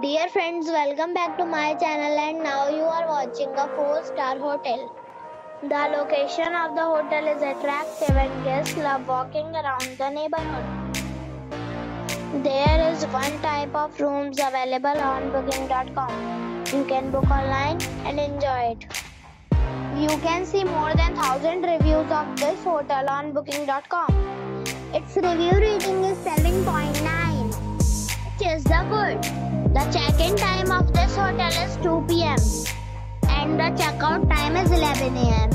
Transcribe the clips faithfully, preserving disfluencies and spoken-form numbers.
Dear friends, welcome back to my channel, and now you are watching a four-star hotel. The location of the hotel is attractive and guests love walking around the neighborhood. There is one type of rooms available on booking dot com. You can book online and enjoy it. You can see more than one thousand reviews of this hotel on booking dot com. Its review rating is seven point nine, which is the good. The check-in time of this hotel is two p m and the check-out time is eleven a m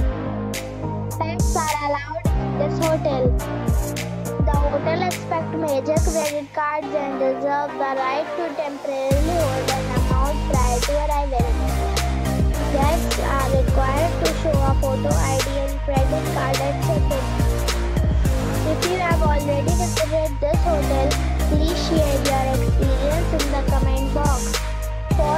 Pets are allowed in this hotel. The hotel accepts major credit cards and reserves the right to temporarily hold an amount prior to arrival. Guests are required to show a photo I D and credit card at check-in. If you have already visited this hotel, please share your experience in the comment box. For